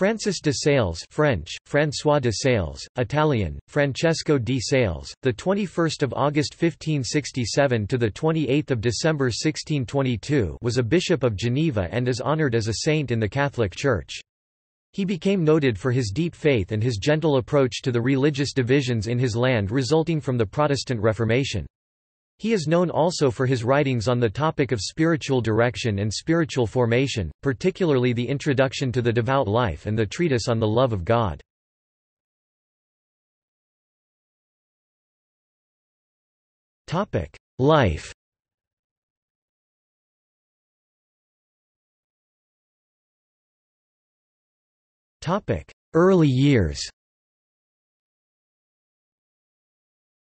Francis de Sales, French, François de Sales, Italian, Francesco di Sales, the 21st of August 1567 to the 28th of December 1622, was a bishop of Geneva and is honored as a saint in the Catholic Church. He became noted for his deep faith and his gentle approach to the religious divisions in his land resulting from the Protestant Reformation. He is known also for his writings on the topic of spiritual direction and spiritual formation, particularly the Introduction to the Devout Life and the Treatise on the Love of God. Life. Early years.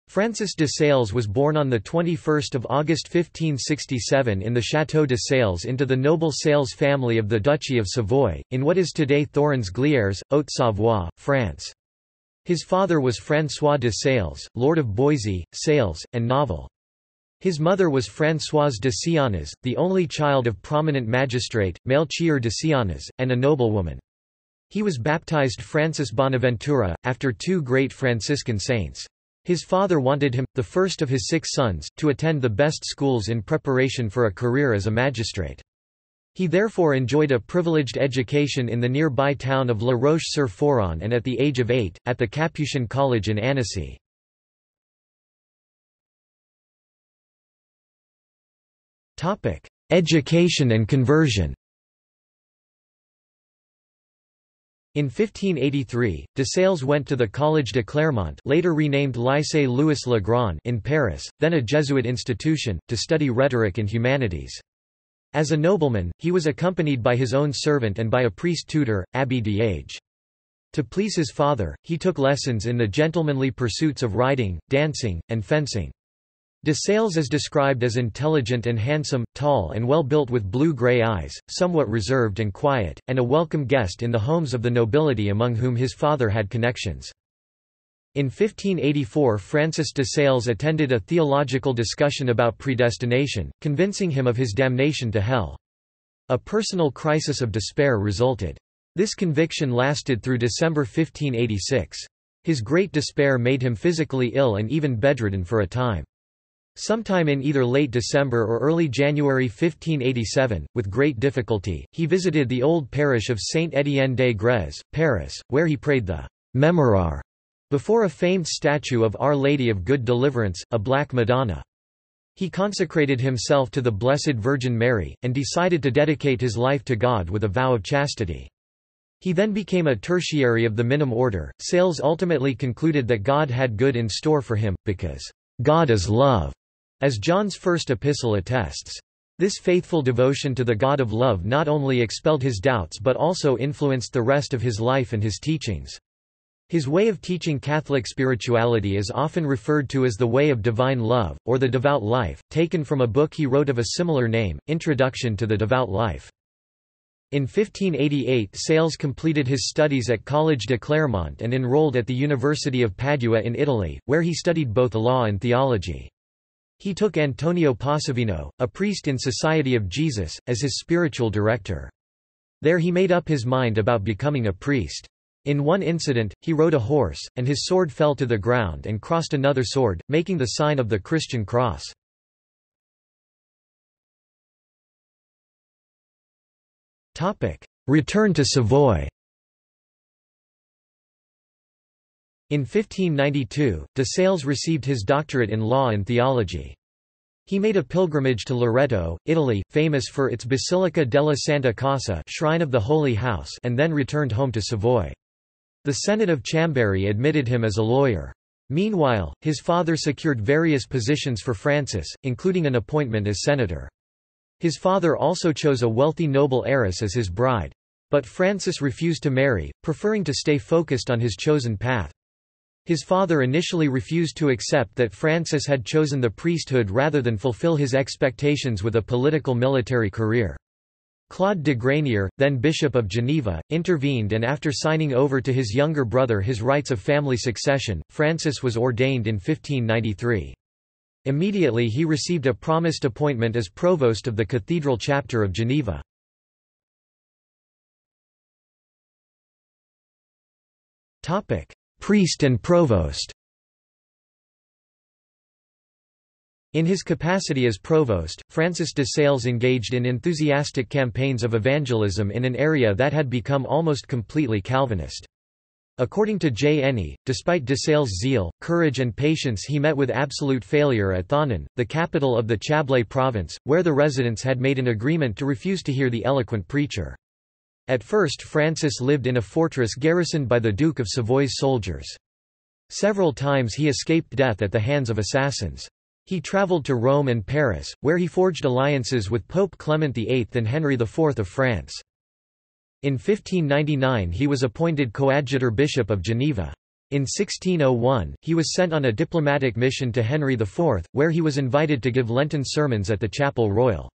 Francis de Sales was born on 21 August 1567 in the Château de Sales into the noble Sales family of the Duchy of Savoy, in what is today Thorens-Glières, Haute-Savoie, France. His father was François de Sales, Lord of Boisy, Sales, and Naval. His mother was Françoise de Sionnaz, the only child of prominent magistrate, Melchior de Sionnaz, and a noblewoman. He was baptized Francis Bonaventura, after two great Franciscan saints. His father wanted him, the first of his six sons, to attend the best schools in preparation for a career as a magistrate. He therefore enjoyed a privileged education in the nearby town of La Roche-sur-Foron and at the age of 8, at the Capuchin College in Annecy. Education and conversion. In 1583, de Sales went to the Collège de Clermont, later renamed Lycée Louis Le Grand, in Paris, then a Jesuit institution, to study rhetoric and humanities. As a nobleman, he was accompanied by his own servant and by a priest tutor, Abbé d'Aige. To please his father, he took lessons in the gentlemanly pursuits of riding, dancing, and fencing. De Sales is described as intelligent and handsome, tall and well-built with blue-gray eyes, somewhat reserved and quiet, and a welcome guest in the homes of the nobility among whom his father had connections. In 1584 Francis de Sales attended a theological discussion about predestination, convincing him of his damnation to hell. A personal crisis of despair resulted. This conviction lasted through December 1586. His great despair made him physically ill and even bedridden for a time. Sometime in either late December or early January 1587, with great difficulty, he visited the old parish of Saint Étienne des Grez, Paris, where he prayed the Memorare before a famed statue of Our Lady of Good Deliverance, a black Madonna. He consecrated himself to the Blessed Virgin Mary, and decided to dedicate his life to God with a vow of chastity. He then became a tertiary of the Minim Order. Sales ultimately concluded that God had good in store for him, because God is love, as John's first epistle attests. This faithful devotion to the God of love not only expelled his doubts but also influenced the rest of his life and his teachings. His way of teaching Catholic spirituality is often referred to as the way of divine love, or the devout life, taken from a book he wrote of a similar name, Introduction to the Devout Life. In 1588 Sales completed his studies at Collège de Clermont and enrolled at the University of Padua in Italy, where he studied both law and theology. He took Antonio Possevino, a priest in Society of Jesus, as his spiritual director. There he made up his mind about becoming a priest. In one incident, he rode a horse, and his sword fell to the ground and crossed another sword, making the sign of the Christian cross. Return to Savoy. In 1592, de Sales received his doctorate in law and theology. He made a pilgrimage to Loreto, Italy, famous for its Basilica della Santa Casa, Shrine of the Holy House, and then returned home to Savoy. The Senate of Chambéry admitted him as a lawyer. Meanwhile, his father secured various positions for Francis, including an appointment as senator. His father also chose a wealthy noble heiress as his bride. But Francis refused to marry, preferring to stay focused on his chosen path. His father initially refused to accept that Francis had chosen the priesthood rather than fulfill his expectations with a political military career. Claude de Granier, then Bishop of Geneva, intervened, and after signing over to his younger brother his rights of family succession, Francis was ordained in 1593. Immediately he received a promised appointment as provost of the cathedral chapter of Geneva. Priest and provost. In his capacity as provost, Francis de Sales engaged in enthusiastic campaigns of evangelism in an area that had become almost completely Calvinist. According to J. Enney, despite de Sales' zeal, courage and patience, he met with absolute failure at Thonon, the capital of the Chablais province, where the residents had made an agreement to refuse to hear the eloquent preacher. At first Francis lived in a fortress garrisoned by the Duke of Savoy's soldiers. Several times he escaped death at the hands of assassins. He travelled to Rome and Paris, where he forged alliances with Pope Clement VIII and Henry IV of France. In 1599 he was appointed coadjutor bishop of Geneva. In 1601, he was sent on a diplomatic mission to Henry IV, where he was invited to give Lenten sermons at the Chapel Royal.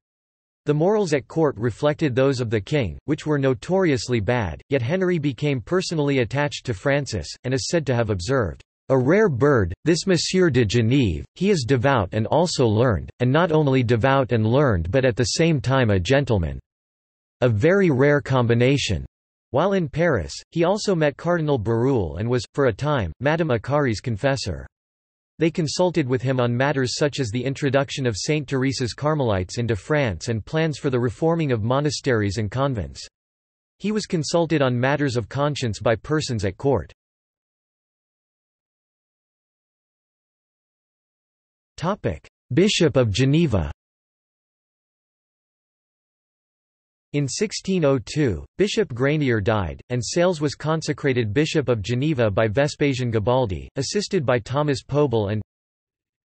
The morals at court reflected those of the king, which were notoriously bad, yet Henry became personally attached to Francis, and is said to have observed, "A rare bird, this Monsieur de Genève, he is devout and also learned, and not only devout and learned but at the same time a gentleman. A very rare combination." While in Paris, he also met Cardinal Berulle and was, for a time, Madame Acari's confessor. They consulted with him on matters such as the introduction of Saint Teresa's Carmelites into France and plans for the reforming of monasteries and convents. He was consulted on matters of conscience by persons at court. Bishop of Geneva. In 1602, Bishop Granier died, and Sales was consecrated Bishop of Geneva by Vespasian Ghibaldi, assisted by Thomas Pobel and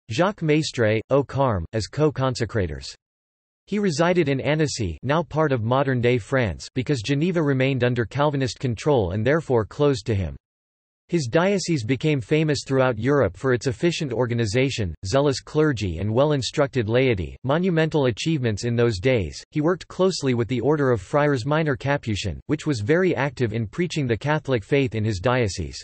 Jacques Maistre, au Carme, as co-consecrators. He resided in Annecy, now part of modern-day France, because Geneva remained under Calvinist control and therefore closed to him. His diocese became famous throughout Europe for its efficient organization, zealous clergy, and well-instructed laity, monumental achievements in those days. He worked closely with the Order of Friars Minor Capuchin, which was very active in preaching the Catholic faith in his diocese.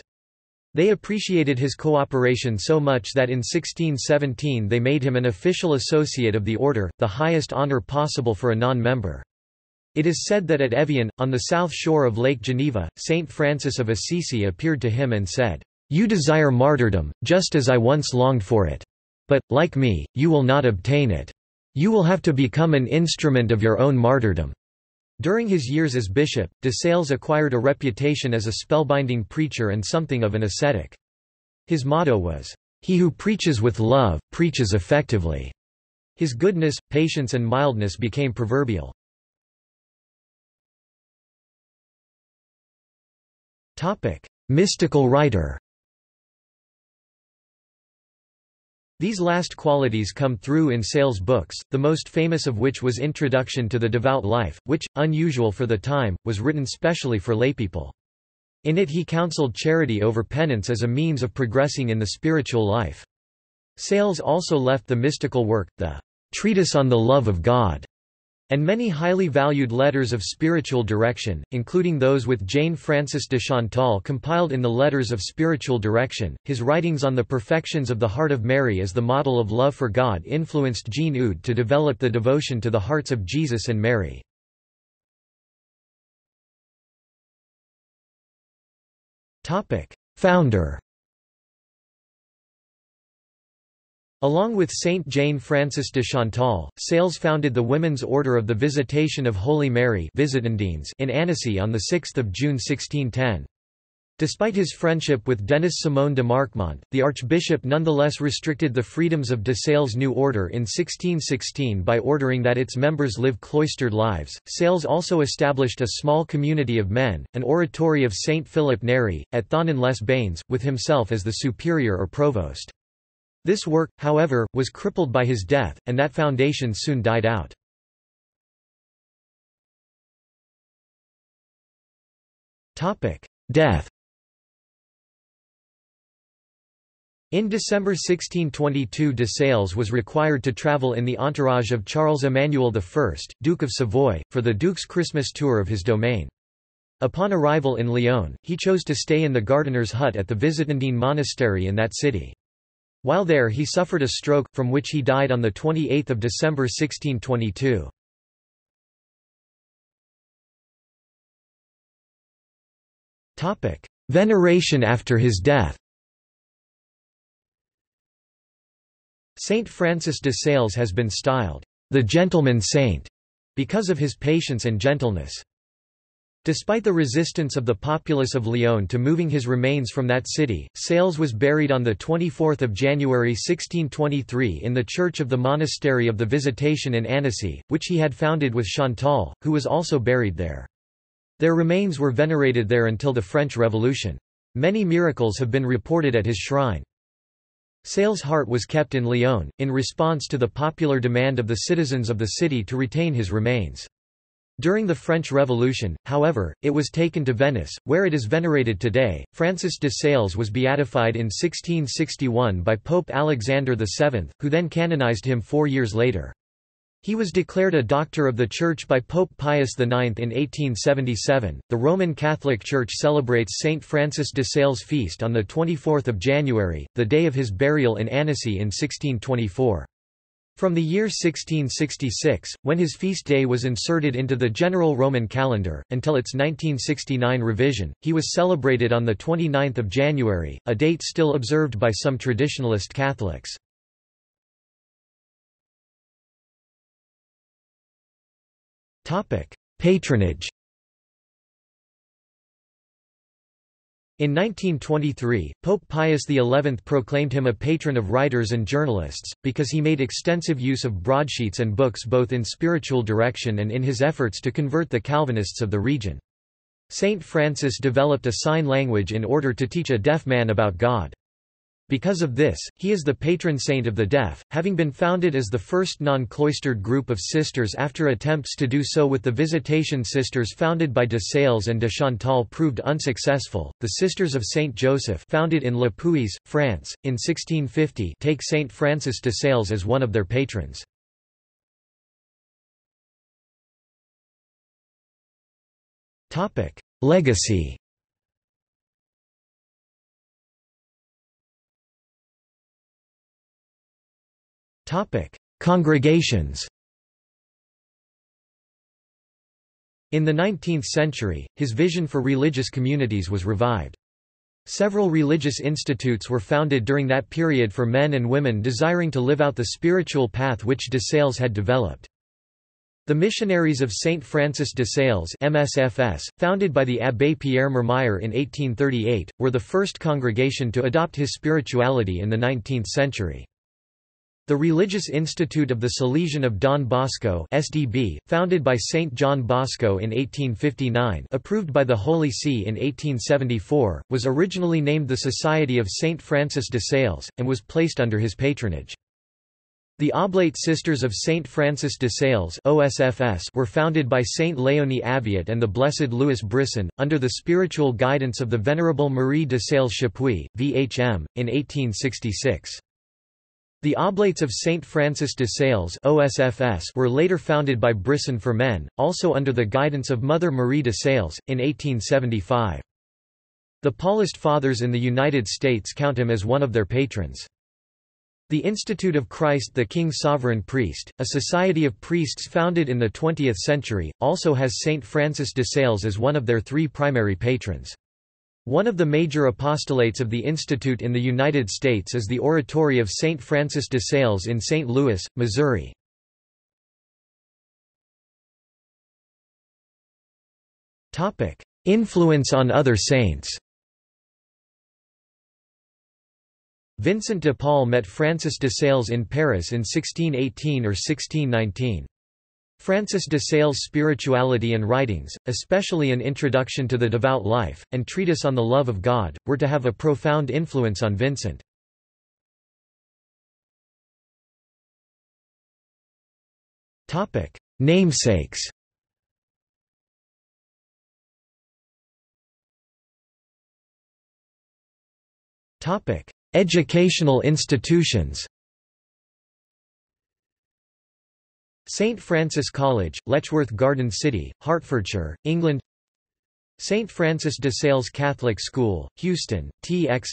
They appreciated his cooperation so much that in 1617 they made him an official associate of the order, the highest honor possible for a non-member. It is said that at Evian, on the south shore of Lake Geneva, Saint Francis of Assisi appeared to him and said, "You desire martyrdom, just as I once longed for it. But, like me, you will not obtain it. You will have to become an instrument of your own martyrdom." During his years as bishop, de Sales acquired a reputation as a spellbinding preacher and something of an ascetic. His motto was, "He who preaches with love, preaches effectively." His goodness, patience and mildness became proverbial. Mystical writer. These last qualities come through in Sales' books, the most famous of which was Introduction to the Devout Life, which, unusual for the time, was written specially for laypeople. In it he counseled charity over penance as a means of progressing in the spiritual life. Sales also left the mystical work, the Treatise on the Love of God, and many highly valued Letters of Spiritual Direction, including those with Jane Frances de Chantal compiled in the Letters of Spiritual Direction. His writings on the perfections of the Heart of Mary as the model of love for God influenced Jean Eudes to develop the devotion to the hearts of Jesus and Mary. Founder. Along with Saint Jane Frances de Chantal, Sales founded the Women's Order of the Visitation of Holy Mary in Annecy on 6 June 1610. Despite his friendship with Denis-Simon de Marquemont, the archbishop nonetheless restricted the freedoms of de Sales' new order in 1616 by ordering that its members live cloistered lives. Sales also established a small community of men, an oratory of Saint Philip Neri, at Thonon-les-Bains, with himself as the superior or provost. This work, however, was crippled by his death, and that foundation soon died out. Death. In December 1622 de Sales was required to travel in the entourage of Charles Emmanuel I, Duke of Savoy, for the Duke's Christmas tour of his domain. Upon arrival in Lyon, he chose to stay in the gardener's hut at the Visitandine monastery in that city. While there he suffered a stroke, from which he died on 28 December 1622. Veneration after his death. Saint Francis de Sales has been styled the gentleman saint because of his patience and gentleness. Despite the resistance of the populace of Lyon to moving his remains from that city, Sales was buried on 24 January 1623 in the church of the Monastery of the Visitation in Annecy, which he had founded with Chantal, who was also buried there. Their remains were venerated there until the French Revolution. Many miracles have been reported at his shrine. Sales' heart was kept in Lyon, in response to the popular demand of the citizens of the city to retain his remains. During the French Revolution, however, it was taken to Venice, where it is venerated today. Francis de Sales was beatified in 1661 by Pope Alexander VII, who then canonized him 4 years later. He was declared a Doctor of the Church by Pope Pius IX in 1877. The Roman Catholic Church celebrates Saint Francis de Sales' feast on 24 January, the day of his burial in Annecy in 1624. From the year 1666, when his feast day was inserted into the general Roman calendar, until its 1969 revision, he was celebrated on 29 January, a date still observed by some traditionalist Catholics. Patronage. In 1923, Pope Pius XI proclaimed him a patron of writers and journalists, because he made extensive use of broadsheets and books both in spiritual direction and in his efforts to convert the Calvinists of the region. Saint Francis developed a sign language in order to teach a deaf man about God. Because of this, he is the patron saint of the deaf, having been founded as the first non-cloistered group of sisters after attempts to do so with the Visitation Sisters founded by de Sales and de Chantal proved unsuccessful. The Sisters of Saint Joseph, founded in Le Puys, France, in 1650, take Saint Francis de Sales as one of their patrons. Topic: Legacy. Congregations. In the 19th century, his vision for religious communities was revived. Several religious institutes were founded during that period for men and women desiring to live out the spiritual path which de Sales had developed. The Missionaries of Saint Francis de Sales (MSFS), founded by the Abbé Pierre Mermier in 1838, were the first congregation to adopt his spirituality in the 19th century. The Religious Institute of the Salesian of Don Bosco (SDB), founded by St. John Bosco in 1859, approved by the Holy See in 1874, was originally named the Society of St. Francis de Sales, and was placed under his patronage. The Oblate Sisters of St. Francis de Sales (OSFS) were founded by St. Léonie Aviat and the Blessed Louis Brisson, under the spiritual guidance of the Venerable Marie de Sales Chapuis, VHM, in 1866. The Oblates of St. Francis de Sales (OSFS) were later founded by Brisson for Men, also under the guidance of Mother Marie de Sales, in 1875. The Paulist Fathers in the United States count him as one of their patrons. The Institute of Christ the King Sovereign Priest, a society of priests founded in the 20th century, also has St. Francis de Sales as one of their three primary patrons. One of the major apostolates of the Institute in the United States is the Oratory of St. Francis de Sales in St. Louis, Missouri. Influence on other saints. Vincent de Paul met Francis de Sales in Paris in 1618 or 1619. Francis de Sales' spirituality and writings, especially an Introduction to the Devout Life, and Treatise on the Love of God, were to have a profound influence on Vincent. Namesakes. Educational institutions. St. Francis College, Letchworth Garden City, Hertfordshire, England. St. Francis de Sales Catholic School, Houston, TX.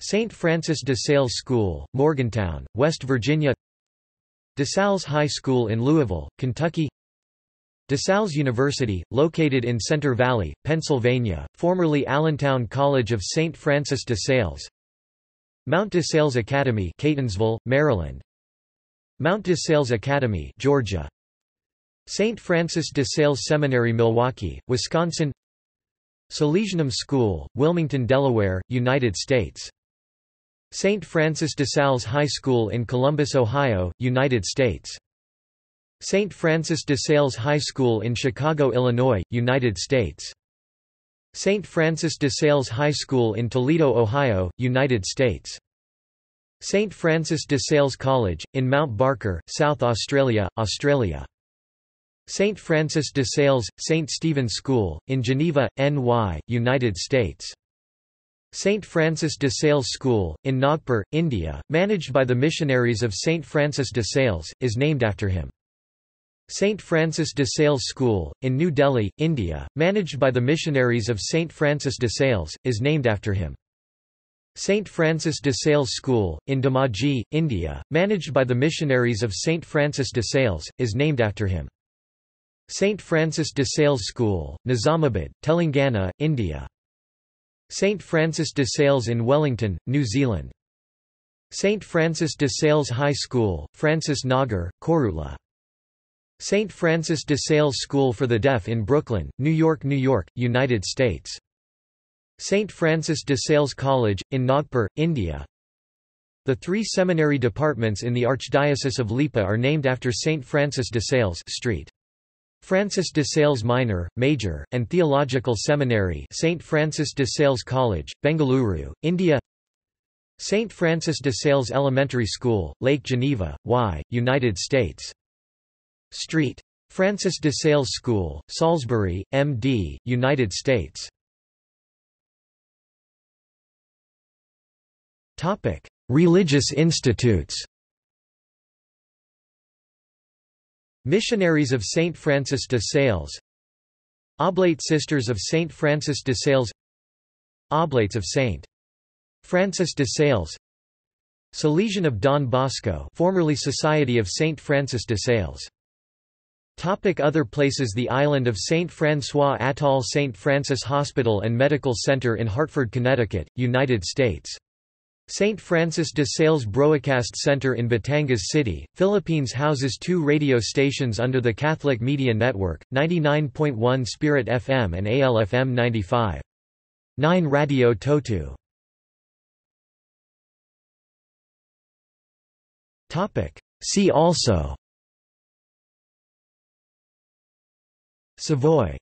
St. Francis de Sales School, Morgantown, West Virginia. De Sales High School in Louisville, Kentucky. De Sales University, located in Center Valley, Pennsylvania, formerly Allentown College of Saint Francis de Sales. Mount de Sales Academy, Catonsville, Maryland. Mount de Sales Academy, Georgia. Saint Francis de Sales Seminary, Milwaukee, Wisconsin. Salesianum School, Wilmington, Delaware, United States. Saint Francis de Sales High School in Columbus, Ohio, United States. St. Francis de Sales High School in Chicago, Illinois, United States. St. Francis de Sales High School in Toledo, Ohio, United States. St. Francis de Sales College, in Mount Barker, South Australia, Australia. St. Francis de Sales, St. Stephen's School, in Geneva, NY, United States. St. Francis de Sales School, in Nagpur, India, managed by the Missionaries of Saint Francis de Sales, is named after him. St. Francis de Sales School, in New Delhi, India, managed by the Missionaries of St. Francis de Sales, is named after him. St. Francis de Sales School, in Damaji, India, managed by the Missionaries of St. Francis de Sales, is named after him. St. Francis de Sales School, Nizamabad, Telangana, India. St. Francis de Sales in Wellington, New Zealand. St. Francis de Sales High School, Francis Nagar, Korula. St. Francis de Sales School for the Deaf in Brooklyn, New York, New York, United States. St. Francis de Sales College, in Nagpur, India. The three seminary departments in the Archdiocese of Lipa are named after St. Francis de Sales Street. Francis de Sales Minor, Major, and Theological Seminary, St. Francis de Sales College, Bengaluru, India. St. Francis de Sales Elementary School, Lake Geneva, Y, United States. Street. Francis de Sales School, Salisbury, MD, United States. Topic: Religious institutes. Missionaries of Saint Francis de Sales. Oblate Sisters of Saint Francis de Sales. Oblates of Saint Francis de Sales. Salesian of Don Bosco, formerly Society of Saint Francis de Sales. Other places: the island of St. Francois Atoll, St. Francis Hospital and Medical Center in Hartford, Connecticut, United States. St. Francis de Sales Broadcast Center in Batangas City, Philippines houses two radio stations under the Catholic Media Network, 99.1 Spirit FM and ALFM 95.9 Radio Totu. See also: Savoy.